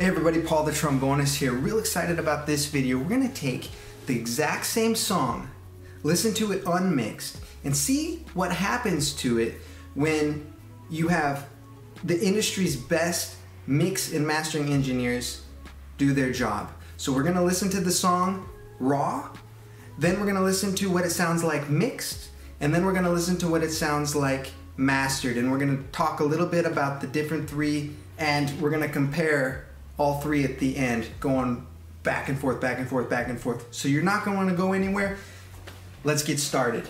Hey everybody, Paul the Trombonist here. Real excited about this video. We're going to take the exact same song, listen to it unmixed, and see what happens to it when you have the industry's best mix and mastering engineers do their job. So we're going to listen to the song raw, then we're going to listen to what it sounds like mixed, and then we're going to listen to what it sounds like mastered. And we're going to talk a little bit about the different three, and we're going to compare all three at the end, going back and forth, back and forth, back and forth. So you're not going to want to go anywhere. Let's get started.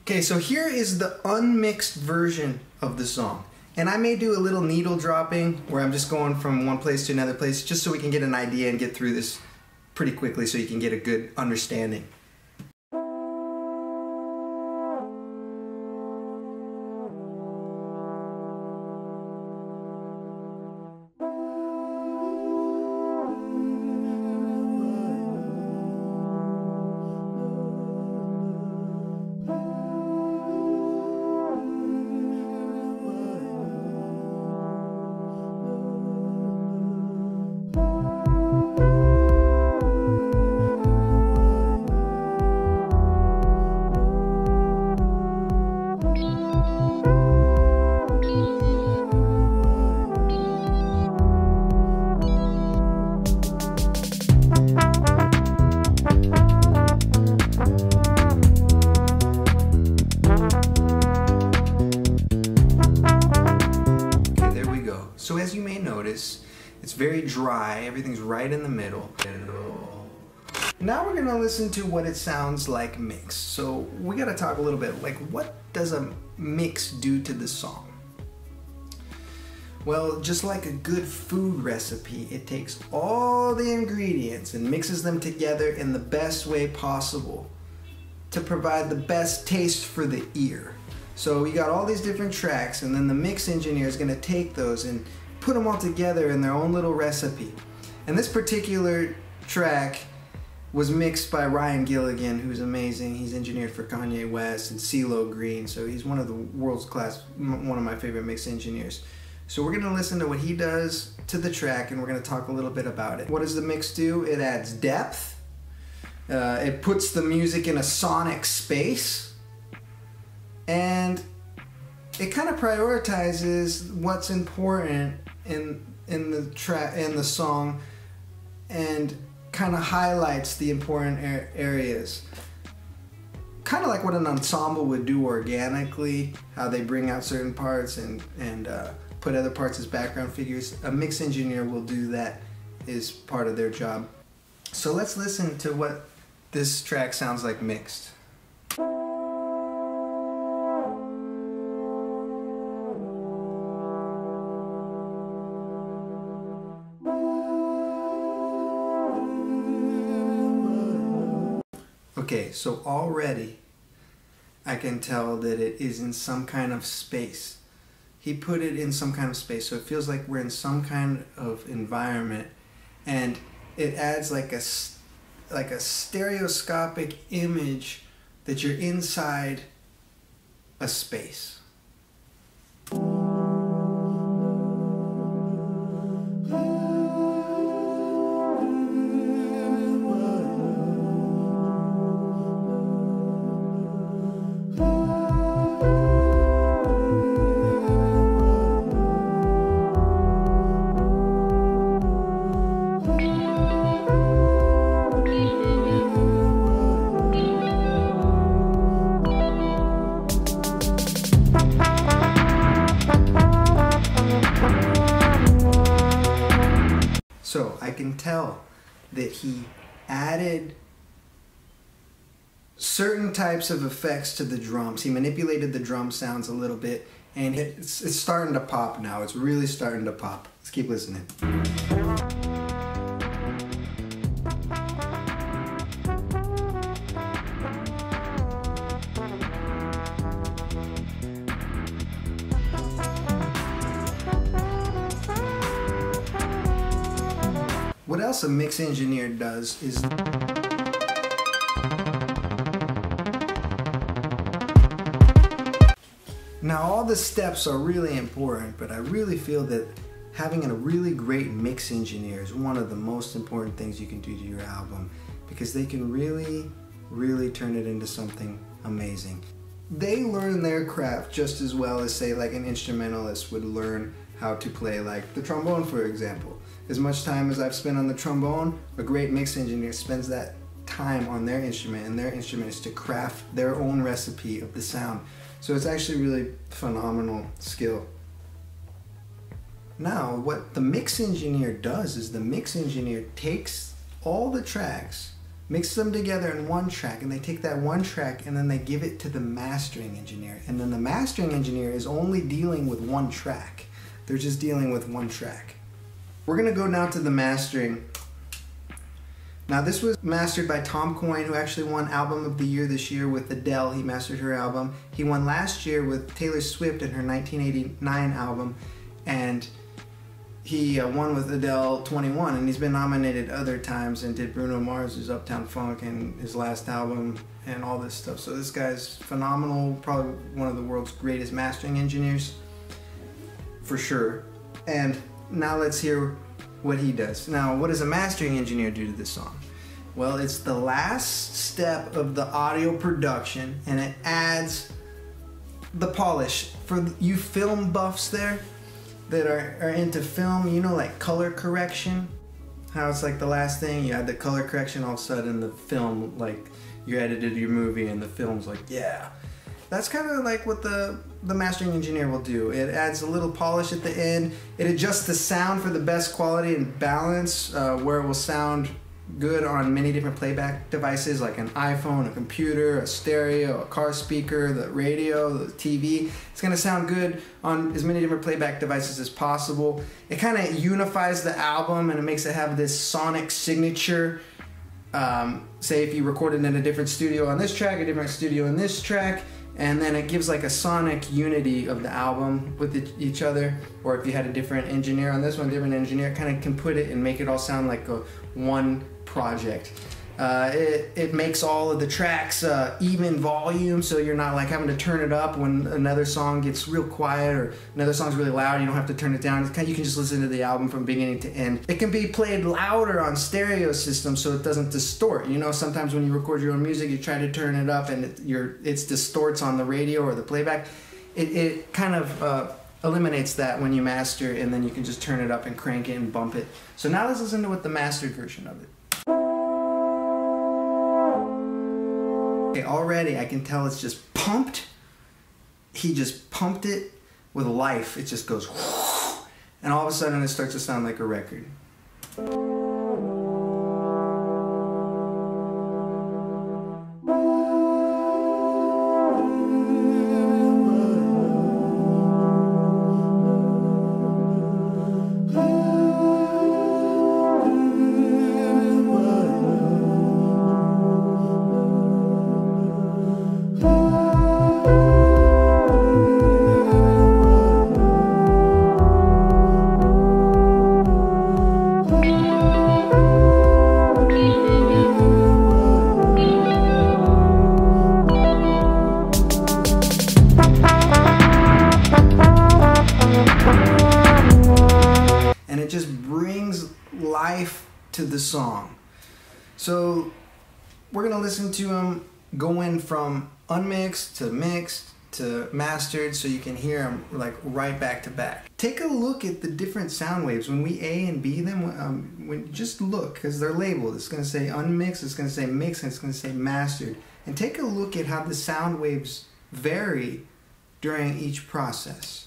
Okay, so here is the unmixed version of the song. And I may do a little needle dropping where I'm just going from one place to another place just so we can get an idea and get through this pretty quickly so you can get a good understanding. So as you may notice, it's very dry, everything's right in the middle. Now we're gonna listen to what it sounds like mixed. So we gotta talk a little bit, like what does a mix do to the song? Well, just like a good food recipe, it takes all the ingredients and mixes them together in the best way possible to provide the best taste for the ear. So we got all these different tracks, and then the mix engineer is going to take those and put them all together in their own little recipe. And this particular track was mixed by Ryan Gilligan, who's amazing. He's engineered for Kanye West and CeeLo Green, so he's one of the world's class, one of my favorite mix engineers. So we're going to listen to what he does to the track, and we're going to talk a little bit about it. What does the mix do? It adds depth. It puts the music in a sonic space. And it kind of prioritizes what's important in the song, and kind of highlights the important areas. Kind of like what an ensemble would do organically, how they bring out certain parts and put other parts as background figures. A mix engineer will do that as part of their job. So let's listen to what this track sounds like mixed. Okay, so already I can tell that it is in some kind of space. He put it in some kind of space, so it feels like we're in some kind of environment, and it adds like a stereoscopic image that you're inside a space. So I can tell that he added certain types of effects to the drums. He manipulated the drum sounds a little bit, and it's starting to pop now. It's really starting to pop. Let's keep listening. What else a mix engineer does is now Now, all the steps are really important, but I really feel that having a really great mix engineer is one of the most important things you can do to your album, because they can really, really turn it into something amazing. They learn their craft just as well as, say, like an instrumentalist would learn how to play like the trombone, for example. As much time as I've spent on the trombone, a great mix engineer spends that time on their instrument, and their instrument is to craft their own recipe of the sound. So it's actually really phenomenal skill. Now, what the mix engineer does is the mix engineer takes all the tracks, mixes them together in one track, and they take that one track and then they give it to the mastering engineer. And then the mastering engineer is only dealing with one track. They're just dealing with one track. We're gonna go now to the mastering. Now, this was mastered by Tom Coyne, who actually won Album of the Year this year with Adele. He mastered her album. He won last year with Taylor Swift in her 1989 album, and he won with Adele 21, and he's been nominated other times and did Bruno Mars, his Uptown Funk, and his last album, and all this stuff. So this guy's phenomenal, probably one of the world's greatest mastering engineers, for sure. And now let's hear what he does. Now, what does a mastering engineer do to this song? Well, it's the last step of the audio production, and it adds the polish. For you film buffs there that are into film, you know, like color correction, how it's like the last thing, you add the color correction, all of a sudden the film, like you edited your movie and the film's like, yeah. That's kind of like what the mastering engineer will do. It adds a little polish at the end. It adjusts the sound for the best quality and balance, where it will sound good on many different playback devices like an iPhone, a computer, a stereo, a car speaker, the radio, the TV. It's going to sound good on as many different playback devices as possible. It kind of unifies the album and it makes it have this sonic signature. Say if you recorded in a different studio on this track, a different studio in this track, and then it gives like a sonic unity of the album with each other. Or if you had a different engineer on this one, different engineer, kind of can put it and make it all sound like a one project. It makes all of the tracks even volume, so you're not like having to turn it up when another song gets real quiet or another song's really loud. You don't have to turn it down. It's kind of, you can just listen to the album from beginning to end. It can be played louder on stereo systems so it doesn't distort. You know, sometimes when you record your own music, you try to turn it up and it distorts on the radio or the playback. It kind of eliminates that when you master, and then you can just turn it up and crank it and bump it. So now let's listen to what the mastered version of it. Already I can tell it's just pumped. He just pumped it with life. It just goes whoosh, and all of a sudden it starts to sound like a record. To the song. So we're gonna listen to him going from unmixed to mixed to mastered, so you can hear him like right back to back. Take a look at the different sound waves when we A and B them. Just look, because they're labeled. It's gonna say unmixed, it's gonna say mixed, and it's gonna say mastered. And take a look at how the sound waves vary during each process.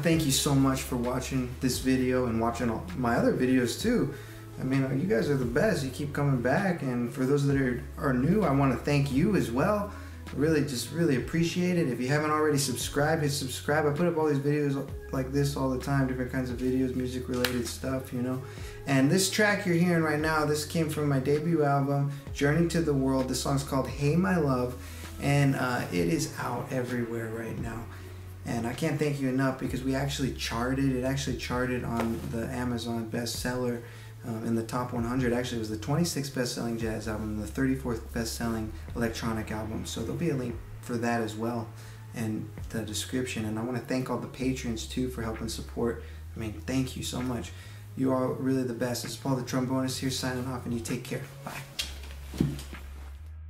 Thank you so much for watching this video and watching all my other videos too. I mean, you guys are the best. You keep coming back, and for those that are new, I want to thank you as well. I really appreciate it. If you haven't already subscribed, hit subscribe. I put up all these videos like this all the time, different kinds of videos, music related stuff, you know. And this track you're hearing right now, this came from my debut album, Journey to the World. This song's called Hey My Love, and it is out everywhere right now. And I can't thank you enough because we actually charted. It actually charted on the Amazon bestseller in the top 100. Actually, it was the 26th best-selling jazz album, the 34th best-selling electronic album. So there'll be a link for that as well in the description. And I want to thank all the patrons too for helping support. I mean, thank you so much. You are really the best. It's Paul the Trombonist here signing off, and you take care. Bye.